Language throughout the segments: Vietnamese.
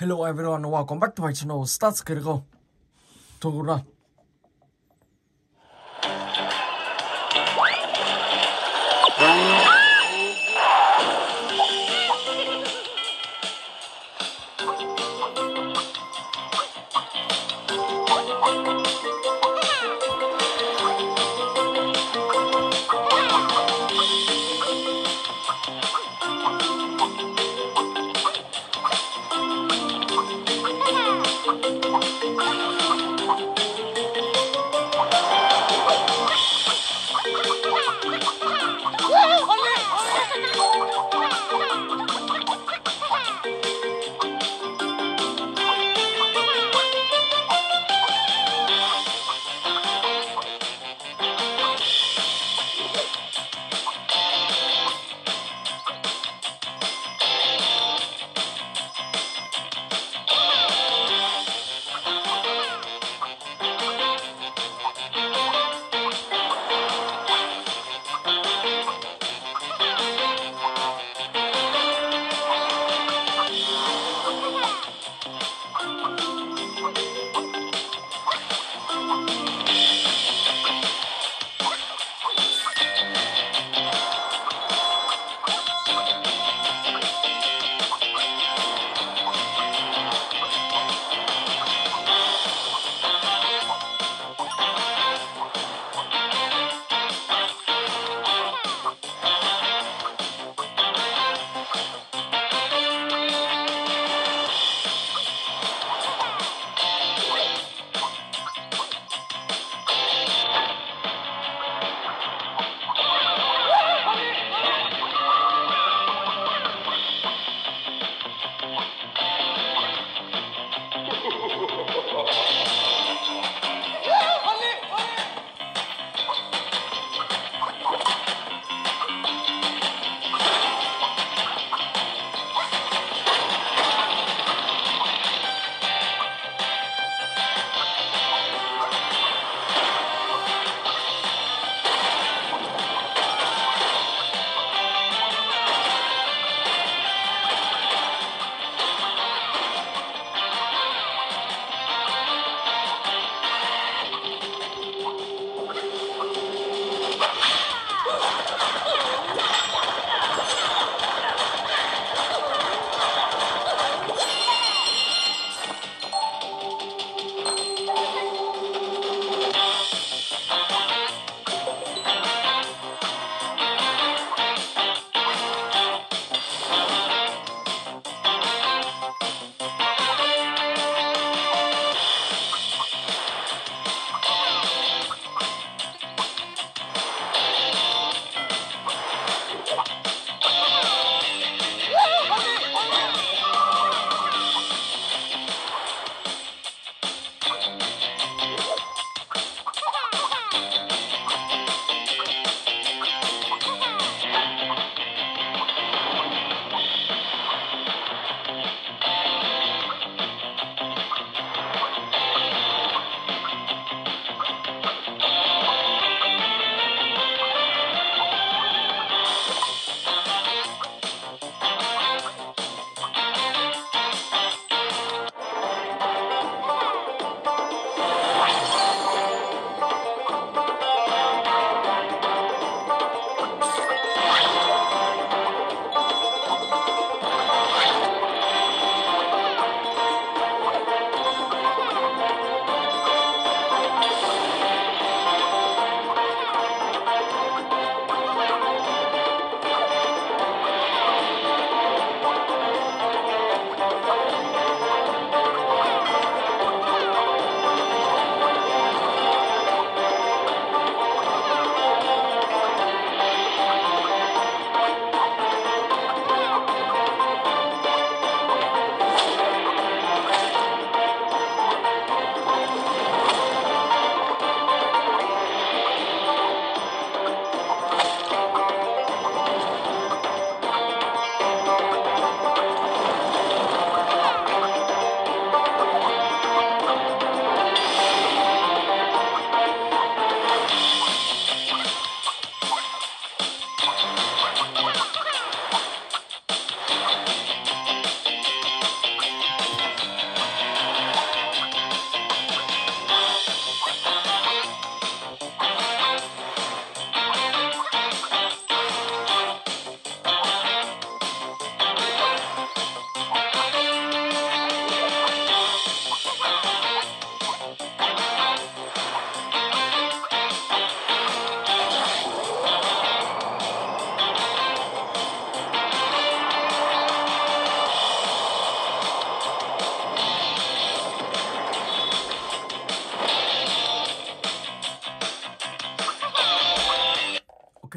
Hello everyone, welcome back to my channel, Start Squid Game. Thôi cũng nào.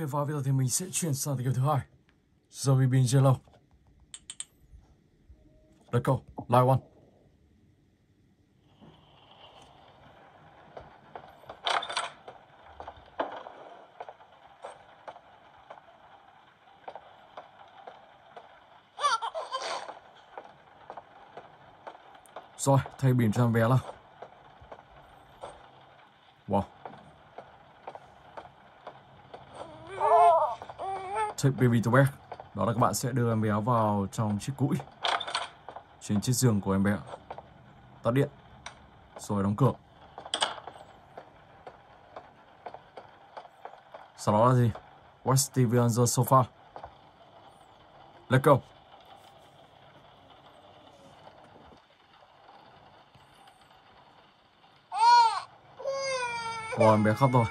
Ok, và bây giờ thì mình sẽ chuyển sang cái game thứ hai. Zombie Bean Yellow. Let's go, live one. Rồi, thay biển cho thằng bé là. Wow. Take baby to bed. Đó là các bạn sẽ đưa em bé vào trong chiếc cũi, trên chiếc giường của em bé. Tắt điện. Rồi đóng cửa. Sau đó là gì? Watch TV on the sofa. Let's go. Ôi, em bé khóc rồi.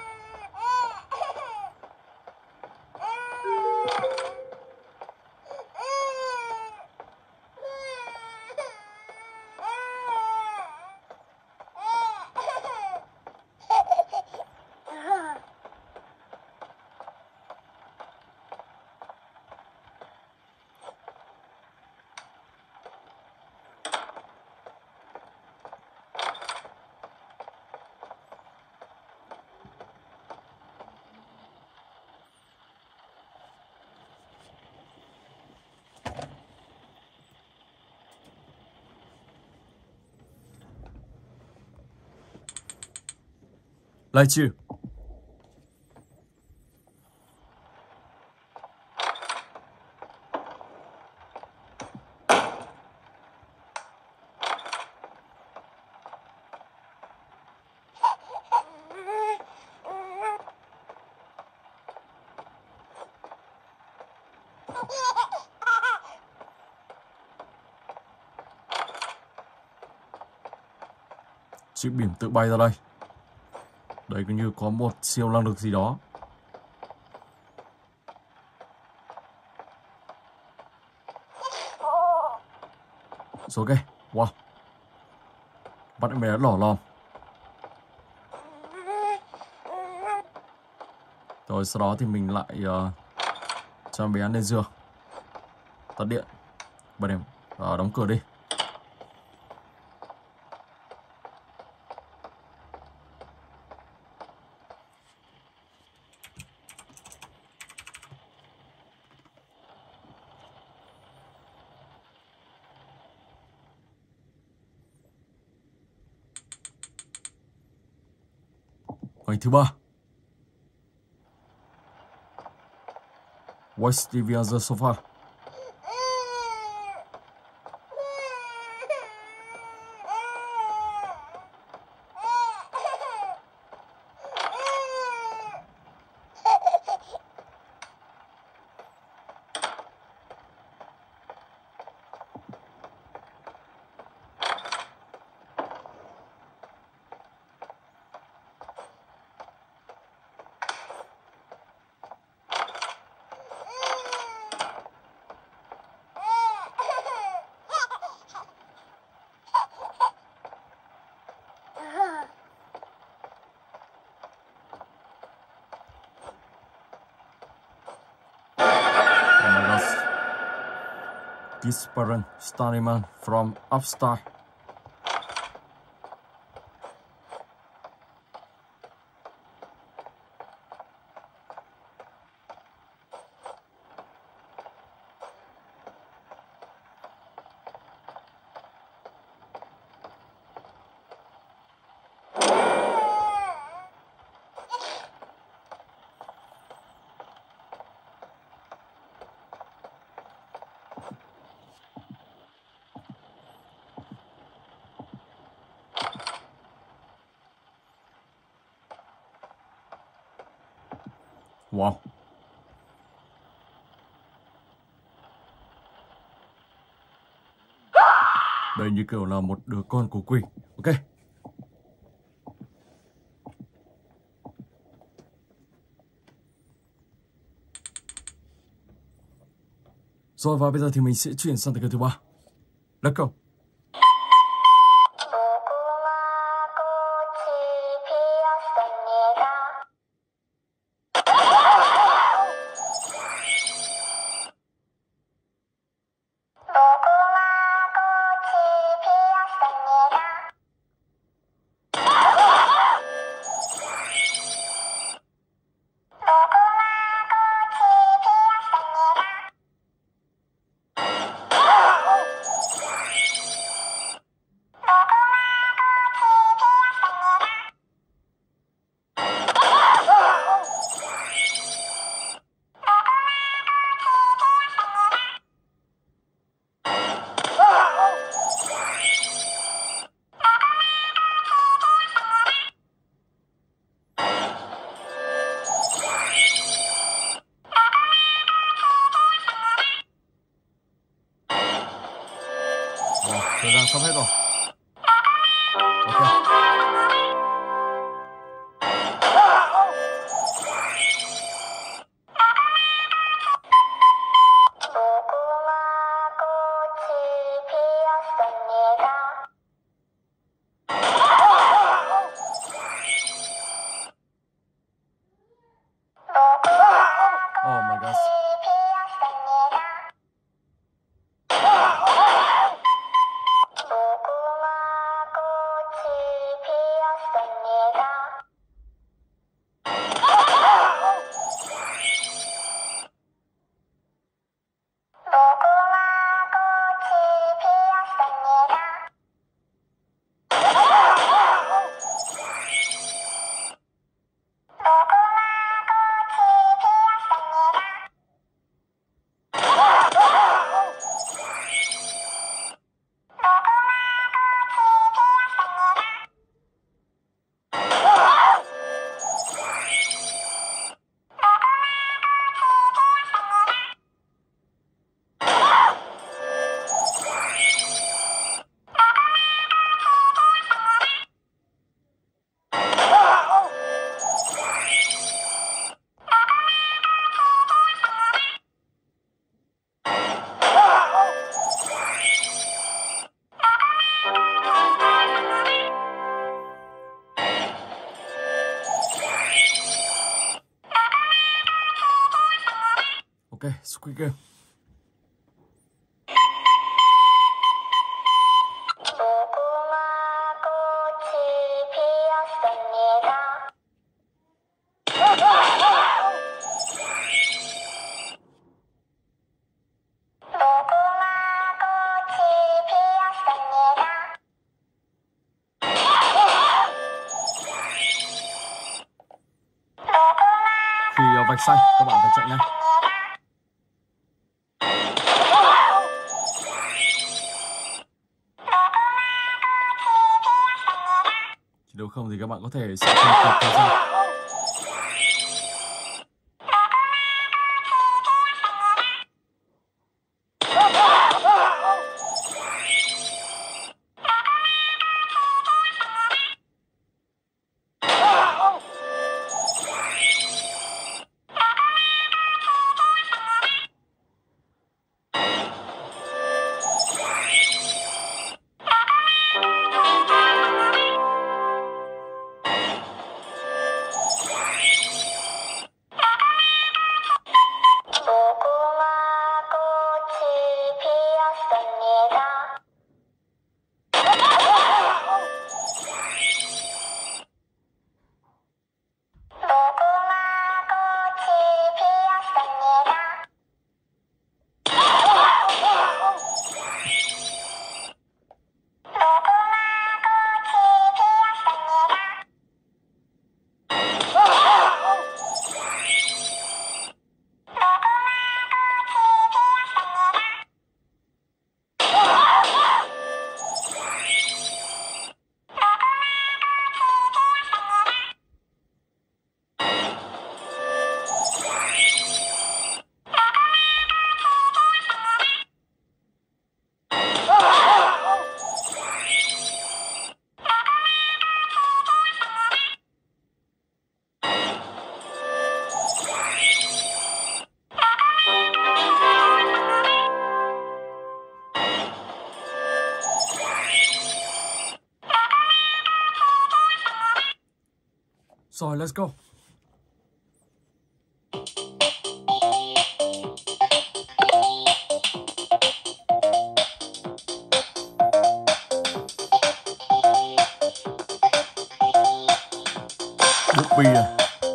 Lại chứ. Chiếc bìm tự bay ra đây. Đấy, cứ như có một siêu năng lực gì đó. Rồi ok, wow. Bắt em bé lỏ lòm. Rồi sau đó thì mình lại cho em bé lên giường. Tắt điện. Bật đèn, đóng cửa đi. Thứ ba. Watch TV on the sofa. This parent starman from upstairs. Wow. Đây như kiểu là một đứa con của quỷ. Ok. Rồi và bây giờ thì mình sẽ chuyển sang cái thứ ba. Let's go. Rồi, thời gian sắp hết rồi. Ok. Oh my gosh. Okay, Squid Game. Khi vạch xanh, các bạn phải chạy nhanh. Nếu không thì các bạn có thể sẽ không kịp thời gian. So let's go. Booby này,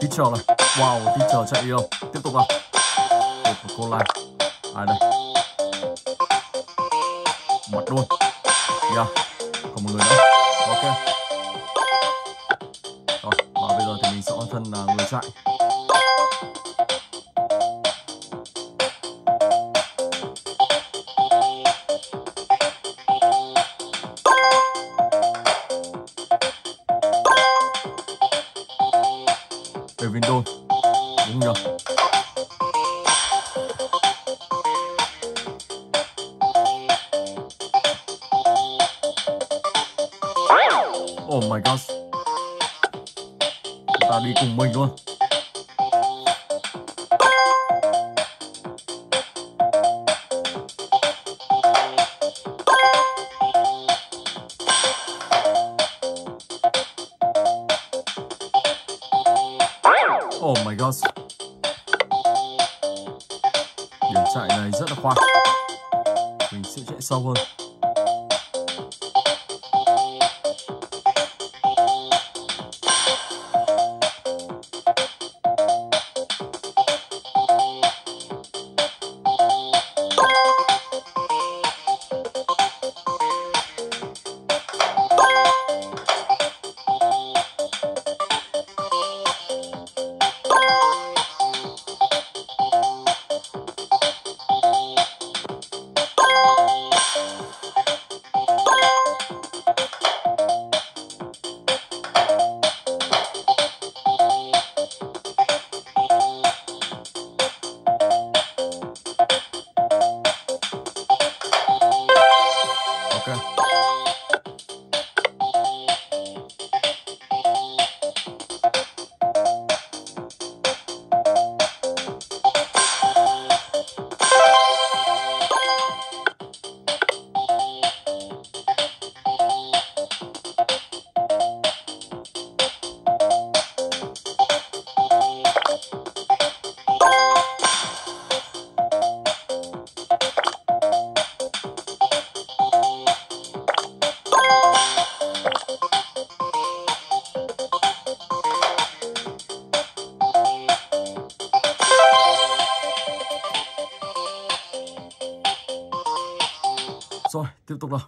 teacher này. Wow, teacher chạy đi đâu? Tiếp tục nào. Một cô này. Ai đây? Bật luôn. Yeah. Còn một người nữa. Ok. Mình sẽ thân là người chạy. Về Windows. Đúng nhờ. Oh my gosh, ta đi cùng mình luôn. Oh my gosh, điểm chạy này rất là khoa. Mình sẽ chạy sâu hơn. Rồi, tiếp tục nào.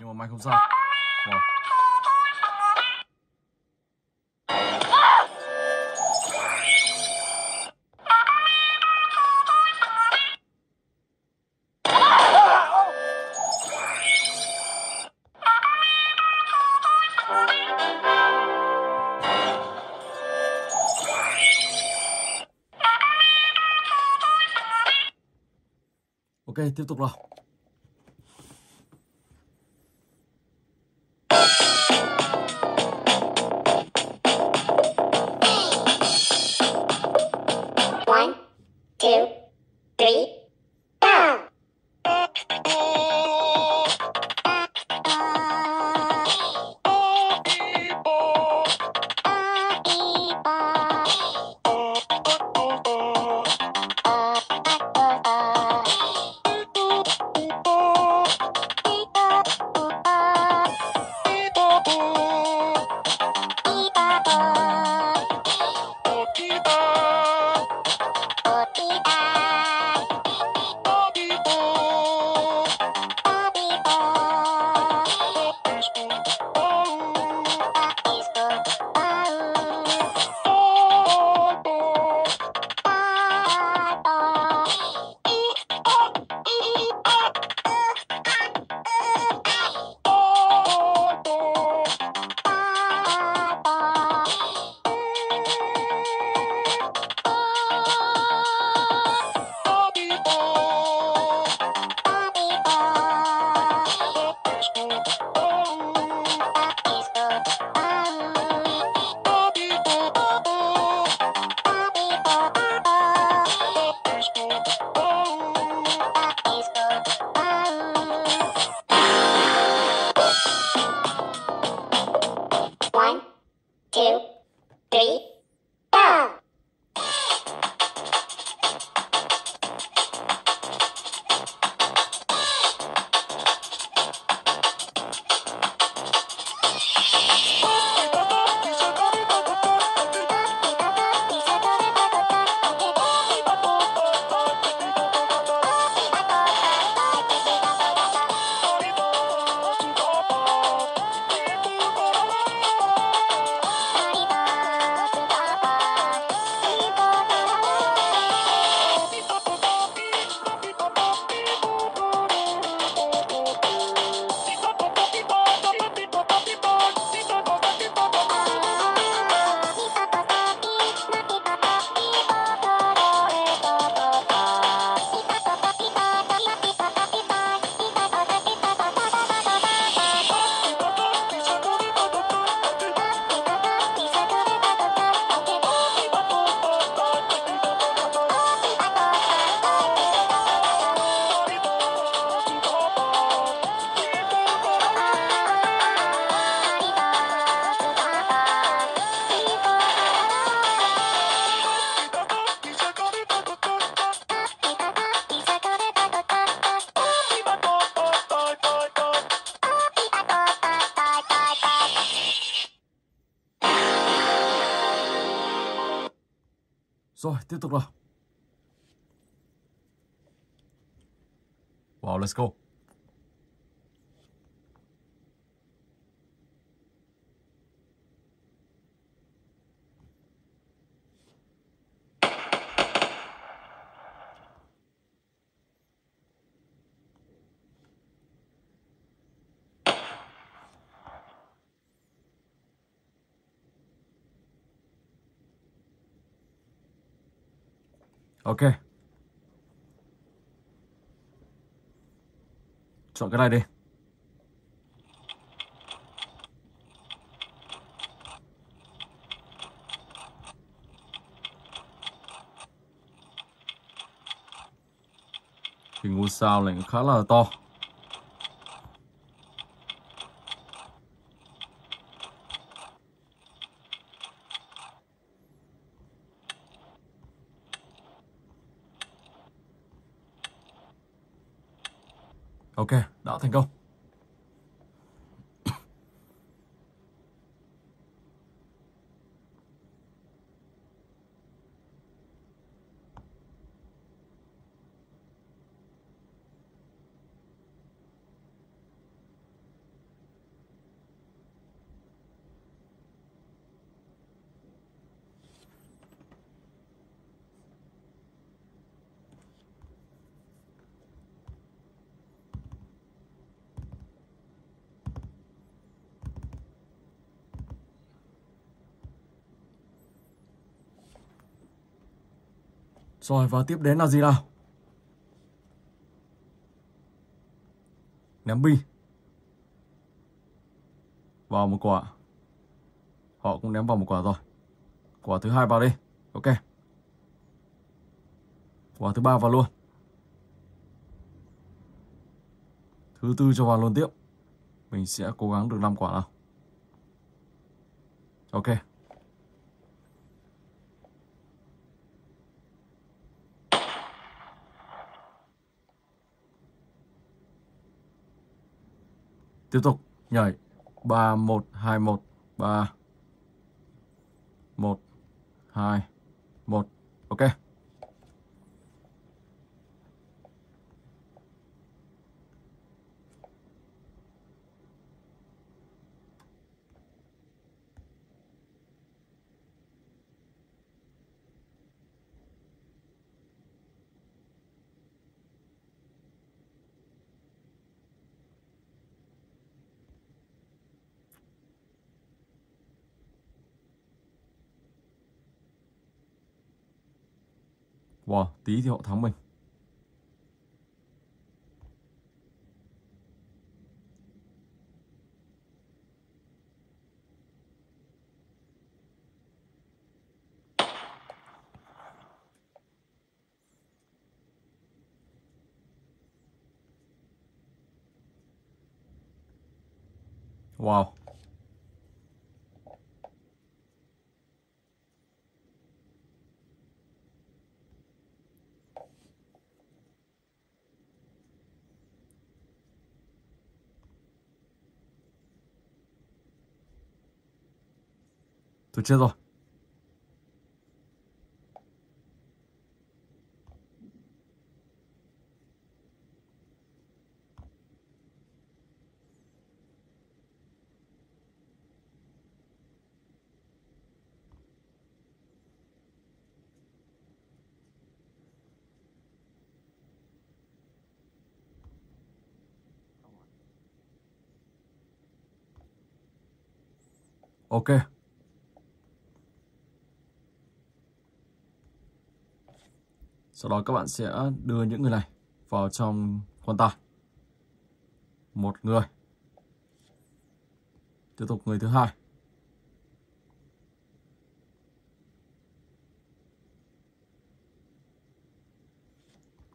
Nhưng mà may không sao. Wow. Ok, tiếp tục nào. Rồi, tiếp tục rồi. Wow, let's go. Ok. Chọn cái này đi. Hình ngôi sao này khá là to. Ok, đã thành công. Rồi, và tiếp đến là gì nào? Ném bi vào một quả. Họ cũng ném vào một quả rồi. Quả thứ hai vào đi. Ok. Quả thứ ba vào luôn. Thứ tư cho vào luôn tiếp. Mình sẽ cố gắng được 5 quả nào. Ok. Tiếp tục nhảy 3 1 2 1, 3 1 2 1. Ok. Wow, tí thì họ thắng mình. Wow. Tôi chết rồi. Ok. Sau đó các bạn sẽ đưa những người này vào trong quan tài. Một người. Tiếp tục người thứ hai.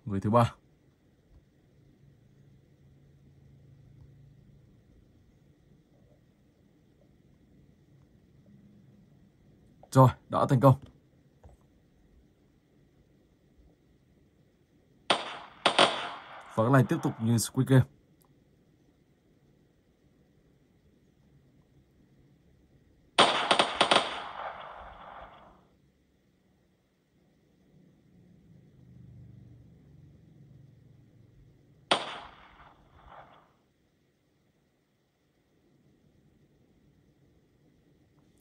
Người thứ ba. Rồi, đã thành công. Và cái này tiếp tục như Squid Game.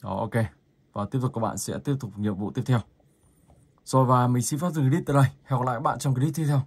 Đó, ok. Và tiếp tục các bạn sẽ tiếp tục nhiệm vụ tiếp theo. Rồi, và mình xin phép dừng clip tại đây. Hẹn gặp lại các bạn trong clip tiếp theo.